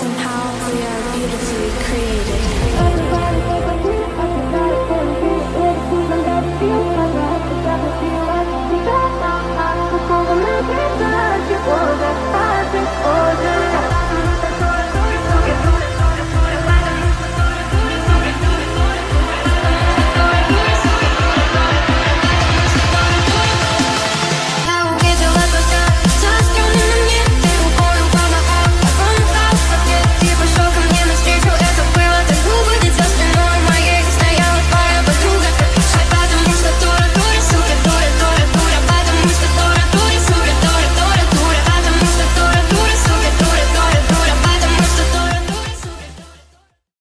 somehow we are beautifully created.